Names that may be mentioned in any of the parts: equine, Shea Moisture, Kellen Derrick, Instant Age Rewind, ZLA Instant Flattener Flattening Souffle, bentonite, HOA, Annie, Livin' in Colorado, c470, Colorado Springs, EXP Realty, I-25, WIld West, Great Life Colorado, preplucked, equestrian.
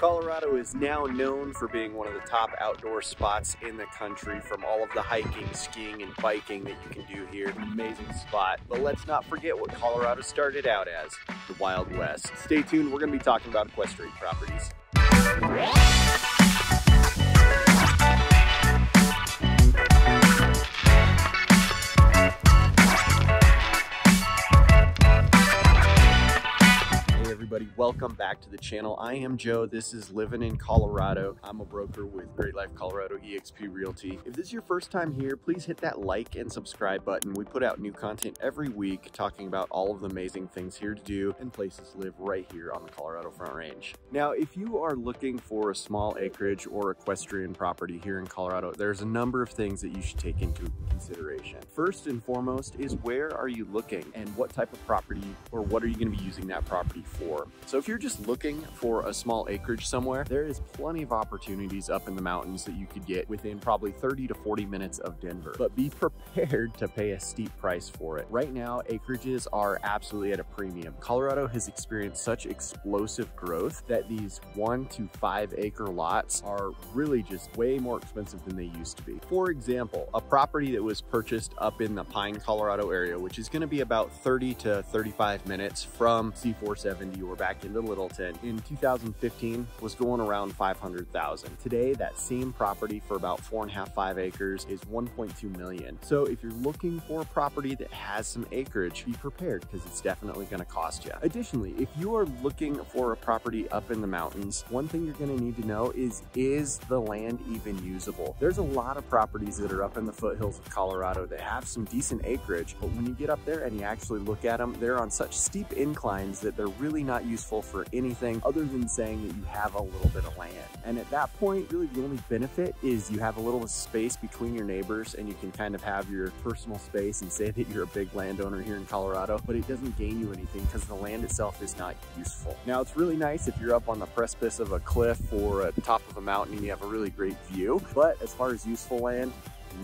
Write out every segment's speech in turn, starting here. Colorado is now known for being one of the top outdoor spots in the country from all of the hiking, skiing, and biking that you can do here. Amazing spot, but let's not forget what Colorado started out as, the Wild West. Stay tuned, we're going to be talking about equestrian properties. Welcome back to the channel. I am Joe. This is Livin' in Colorado. I'm a broker with Great Life Colorado, EXP Realty. If this is your first time here, please hit that like and subscribe button. We put out new content every week talking about all of the amazing things here to do and places to live right here on the Colorado Front Range. Now, if you are looking for a small acreage or equestrian property here in Colorado, there's a number of things that you should take into consideration. First and foremost is, where are you looking and what type of property, or what are you going to be using that property for? So if you're just looking for a small acreage somewhere, there is plenty of opportunities up in the mountains that you could get within probably 30 to 40 minutes of Denver, but be prepared to pay a steep price for it. Right now, acreages are absolutely at a premium. Colorado has experienced such explosive growth that these 1 to 5 acre lots are really just way more expensive than they used to be. For example, a property that was purchased up in the Pine, Colorado area, which is going to be about 30 to 35 minutes from C470 or back into Littleton, in 2015 was going around $500,000. Today, that same property for about 4.5 to 5 acres is $1.2 million. So if you're looking for a property that has some acreage, be prepared, because it's definitely going to cost you. Additionally, if you are looking for a property up in the mountains, one thing you're going to need to know is the land even usable? There's a lot of properties that are up in the foothills of Colorado that have some decent acreage, but when you get up there and you actually look at them, they're on such steep inclines that they're really not useful for anything other than saying that you have a little bit of land. And at that point, really the only benefit is you have a little space between your neighbors and you can kind of have your personal space and say that you're a big landowner here in Colorado, but it doesn't gain you anything because the land itself is not useful. Now, it's really nice if you're up on the precipice of a cliff or at the top of a mountain and you have a really great view, but as far as useful land,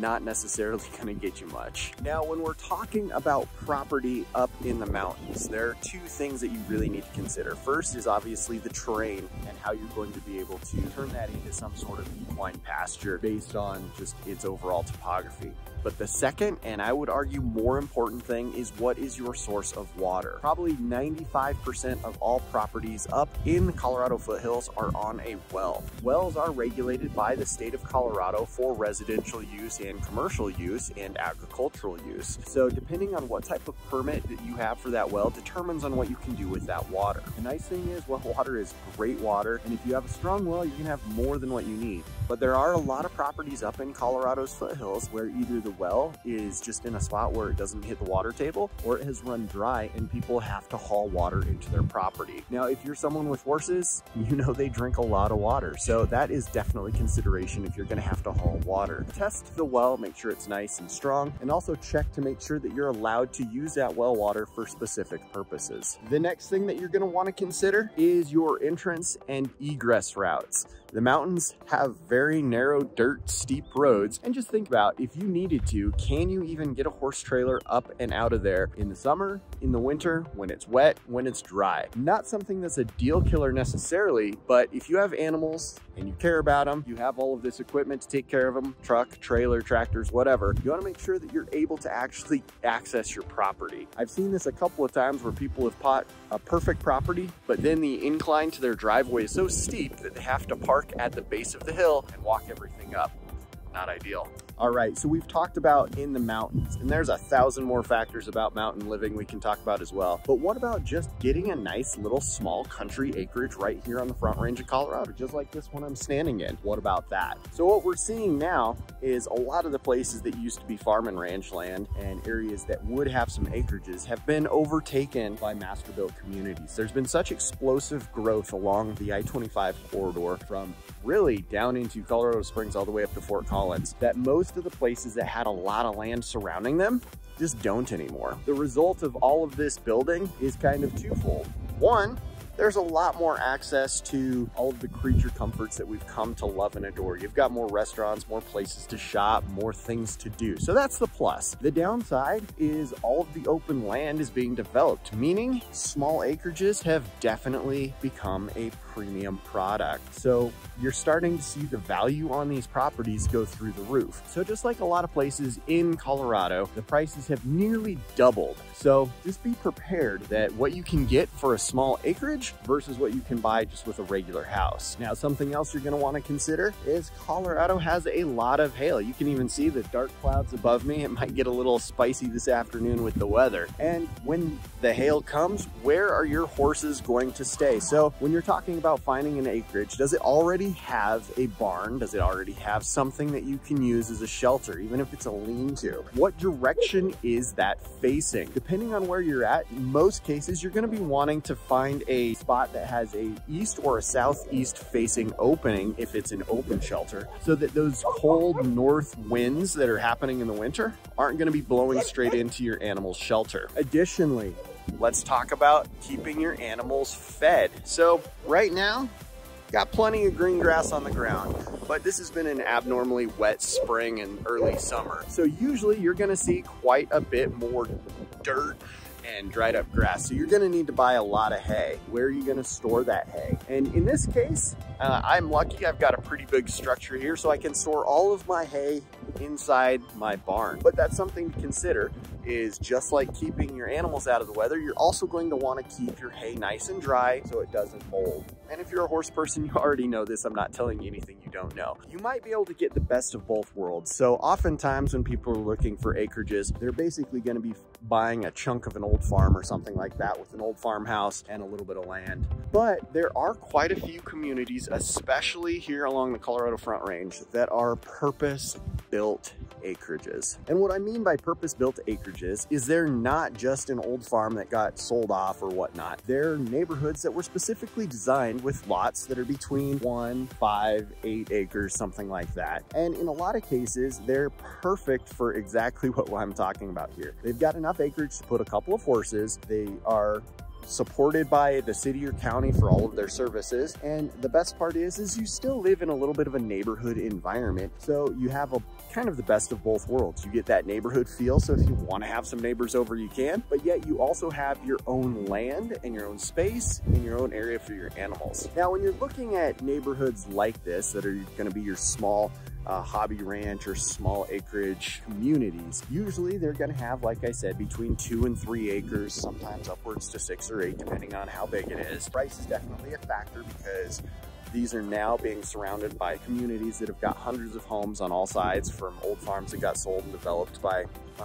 not necessarily going to get you much. Now, when we're talking about property up in the mountains, there are two things that you really need to consider. First is obviously the terrain and how you're going to be able to turn that into some sort of equine pasture based on just its overall topography. But the second, and I would argue more important thing, is what is your source of water? Probably 95% of all properties up in the Colorado foothills are on a well. Wells are regulated by the state of Colorado for residential use and commercial use and agricultural use. So depending on what type of permit that you have for that well determines on what you can do with that water. The nice thing is, well, water is great water, and if you have a strong well, you can have more than what you need. But there are a lot of properties up in Colorado's foothills where either the well is just in a spot where it doesn't hit the water table, or it has run dry and people have to haul water into their property. Now, if you're someone with horses, you know they drink a lot of water, so that is definitely consideration if you're going to have to haul water. Test the well, make sure it's nice and strong, and also check to make sure that you're allowed to use that well water for specific purposes. The next thing that you're going to want to consider is your entrance and egress routes. The mountains have very narrow, dirt, steep roads, and just think about, if you needed to, can you even get a horse trailer up and out of there in the summer, in the winter, when it's wet, when it's dry? Not something that's a deal killer necessarily, but if you have animals and you care about them, you have all of this equipment to take care of them, truck, trailer, tractors, whatever, you want to make sure that you're able to actually access your property. I've seen this a couple of times where people have bought a perfect property, but then the incline to their driveway is so steep that they have to park at the base of the hill and walk everything up. Not ideal. All right, so we've talked about in the mountains, and there's 1,000 more factors about mountain living we can talk about as well. But what about just getting a nice little small country acreage right here on the Front Range of Colorado, just like this one I'm standing in? What about that? So what we're seeing now is a lot of the places that used to be farm and ranch land and areas that would have some acreages have been overtaken by master-built communities. There's been such explosive growth along the I-25 corridor from really down into Colorado Springs all the way up to Fort Collins that most of the places that had a lot of land surrounding them just don't anymore. The result of all of this building is kind of twofold. One, there's a lot more access to all of the creature comforts that we've come to love and adore. You've got more restaurants, more places to shop, more things to do. So that's the plus. The downside is all of the open land is being developed, meaning small acreages have definitely become a premium product. So you're starting to see the value on these properties go through the roof. So just like a lot of places in Colorado, the prices have nearly doubled. So just be prepared that what you can get for a small acreage versus what you can buy just with a regular house. Now, something else you're gonna wanna consider is Colorado has a lot of hail. You can even see the dark clouds above me. It might get a little spicy this afternoon with the weather. And when the hail comes, where are your horses going to stay? So when you're talking about finding an acreage, does it already have a barn? Does it already have something that you can use as a shelter, even if it's a lean-to? What direction is that facing? Depending on where you're at, in most cases, you're gonna be wanting to find a spot that has a east or a southeast facing opening if it's an open shelter, so that those cold north winds that are happening in the winter aren't gonna be blowing straight into your animal's shelter. Additionally, let's talk about keeping your animals fed. So right now, got plenty of green grass on the ground, but this has been an abnormally wet spring and early summer. So usually you're gonna see quite a bit more dirt and dried up grass. So you're gonna need to buy a lot of hay. Where are you gonna store that hay? And in this case, I'm lucky. I've got a pretty big structure here, so I can store all of my hay inside my barn. But that's something to consider, is just like keeping your animals out of the weather, you're also going to wanna keep your hay nice and dry so it doesn't mold. And if you're a horse person, you already know this. I'm not telling you anything you don't know. You might be able to get the best of both worlds. So oftentimes when people are looking for acreages, they're basically gonna be buying a chunk of an old farm or something like that, with an old farmhouse and a little bit of land. But there are quite a few communities, especially here along the Colorado Front Range, that are purpose-built acreages. And what I mean by purpose-built acreages is they're not just an old farm that got sold off or whatnot. They're neighborhoods that were specifically designed with lots that are between 1, 5, 8 acres, something like that. And in a lot of cases, they're perfect for exactly what I'm talking about here. They've got enough acreage to put a couple of horses. They are supported by the city or county for all of their services. And the best part is you still live in a little bit of a neighborhood environment. So you have a kind of the best of both worlds. You get that neighborhood feel. So if you want to have some neighbors over, you can, but yet you also have your own land and your own space and your own area for your animals. Now, when you're looking at neighborhoods like this, that are going to be your small hobby ranch or small acreage communities, usually they're gonna have, like I said, between 2 and 3 acres, sometimes upwards to 6 or 8, depending on how big it is. Price is definitely a factor because these are now being surrounded by communities that have got hundreds of homes on all sides from old farms that got sold and developed by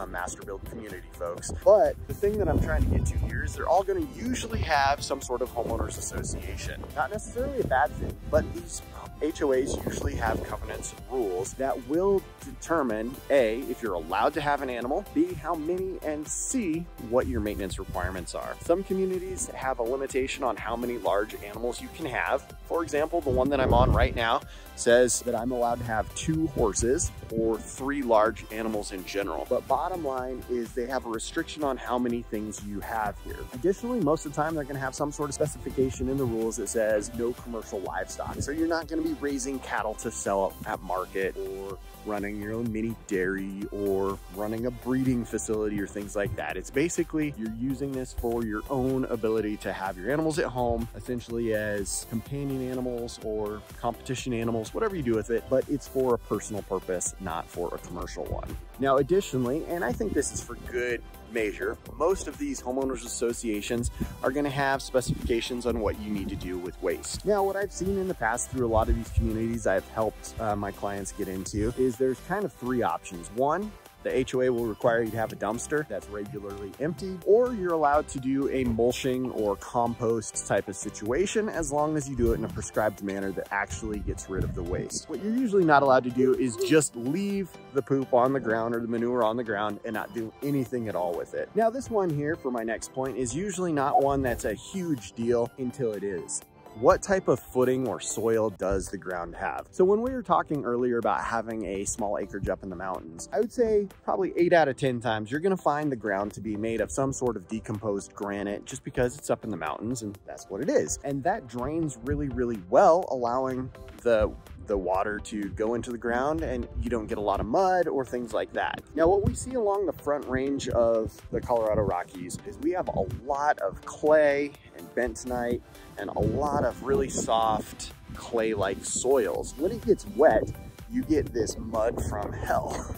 master built community folks. But the thing that I'm trying to get to here is they're all going to usually have some sort of homeowners association. Not necessarily a bad thing, but these HOAs usually have covenants and rules that will determine A, if you're allowed to have an animal, B, how many, and C, what your maintenance requirements are. Some communities have a limitation on how many large animals you can have. For example, the one that I'm on right now says that I'm allowed to have 2 horses or 3 large animals in general. But bottom line is they have a restriction on how many things you have here. Additionally, most of the time they're gonna have some sort of specification in the rules that says no commercial livestock. So you're not gonna be raising cattle to sell up at market, or running your own mini dairy, or running a breeding facility or things like that. It's basically you're using this for your own ability to have your animals at home, essentially as companion animals or competition animals, whatever you do with it, but it's for a personal purpose, not for a commercial one. Now, additionally, and I think this is for good measure, most of these homeowners associations are going to have specifications on what you need to do with waste. Now, what I've seen in the past through a lot of these communities I've helped my clients get into is there's kind of 3 options. One, the HOA will require you to have a dumpster that's regularly emptied, or you're allowed to do a mulching or compost type of situation as long as you do it in a prescribed manner that actually gets rid of the waste. What you're usually not allowed to do is just leave the poop on the ground or the manure on the ground and not do anything at all with it. Now, this one here for my next point is usually not one that's a huge deal until it is. What type of footing or soil does the ground have? So when we were talking earlier about having a small acreage up in the mountains, I would say probably 8 out of 10 times, you're gonna find the ground to be made of some sort of decomposed granite, just because it's up in the mountains and that's what it is. And that drains really, really well, allowing the the water to go into the ground and you don't get a lot of mud or things like that. Now, what we see along the front range of the Colorado Rockies is we have a lot of clay and bentonite and a lot of really soft clay-like soils. When it gets wet, you get this mud from hell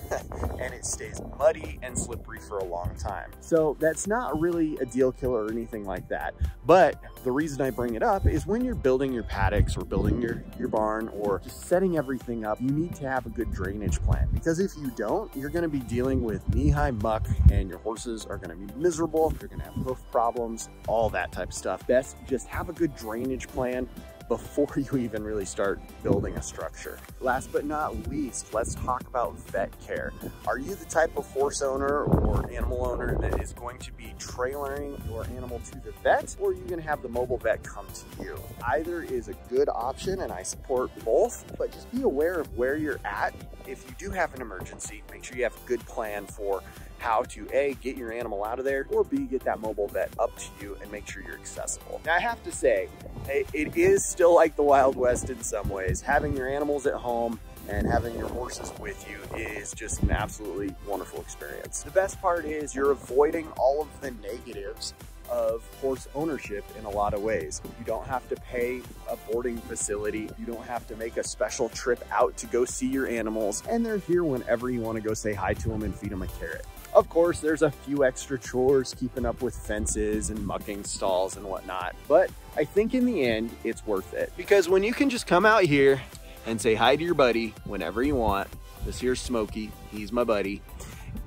and it stays muddy and slippery for a long time. So that's not really a deal killer or anything like that. But the reason I bring it up is when you're building your paddocks or building your barn or just setting everything up, you need to have a good drainage plan, because if you don't, you're gonna be dealing with knee-high muck and your horses are gonna be miserable. You're gonna have hoof problems, all that type of stuff. Best just have a good drainage plan before you even really start building a structure. Last but not least, let's talk about vet care. Are you the type of horse owner or animal owner that is going to be trailering your animal to the vet, or are you gonna have the mobile vet come to you? Either is a good option and I support both, but just be aware of where you're at. If you do have an emergency, make sure you have a good plan for how to A, get your animal out of there, or B, get that mobile vet up to you and make sure you're accessible. Now I have to say, it is still like the Wild West in some ways. Having your animals at home and having your horses with you is just an absolutely wonderful experience. The best part is you're avoiding all of the negatives of horse ownership in a lot of ways. You don't have to pay a boarding facility. You don't have to make a special trip out to go see your animals, and they're here whenever you want to go say hi to them and feed them a carrot. Of course, there's a few extra chores, keeping up with fences and mucking stalls and whatnot, but I think in the end, it's worth it. Because when you can just come out here and say hi to your buddy whenever you want, this here's Smokey, he's my buddy,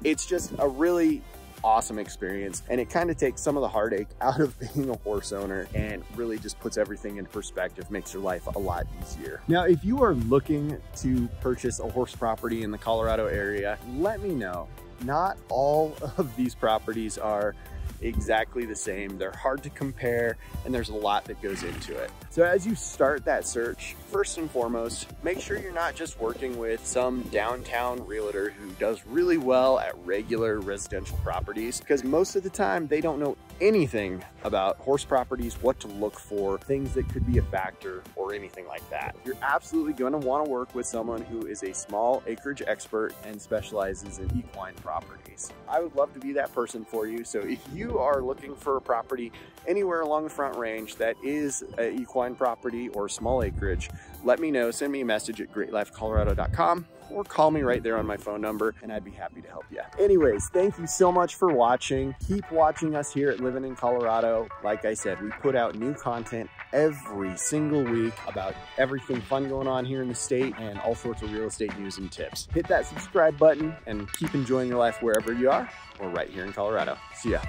it's just a really awesome experience, and it kind of takes some of the heartache out of being a horse owner and really just puts everything in perspective, makes your life a lot easier. Now, if you are looking to purchase a horse property in the Colorado area, let me know. Not all of these properties are exactly the same. They're hard to compare, and there's a lot that goes into it. So as you start that search, first and foremost, make sure you're not just working with some downtown realtor who does really well at regular residential properties, because most of the time they don't know anything about horse properties, what to look for, things that could be a factor or anything like that. You're absolutely going to want to work with someone who is a small acreage expert and specializes in equine properties. I would love to be that person for you. So if you are looking for a property anywhere along the Front Range that is an equine property or small acreage, let me know. Send me a message at greatlifecolorado.com or call me right there on my phone number, and I'd be happy to help you. Anyways, thank you so much for watching. Keep watching us here at Livin' in Colorado. Like I said, we put out new content every single week about everything fun going on here in the state and all sorts of real estate news and tips. Hit that subscribe button and keep enjoying your life wherever you are, or right here in Colorado. See ya.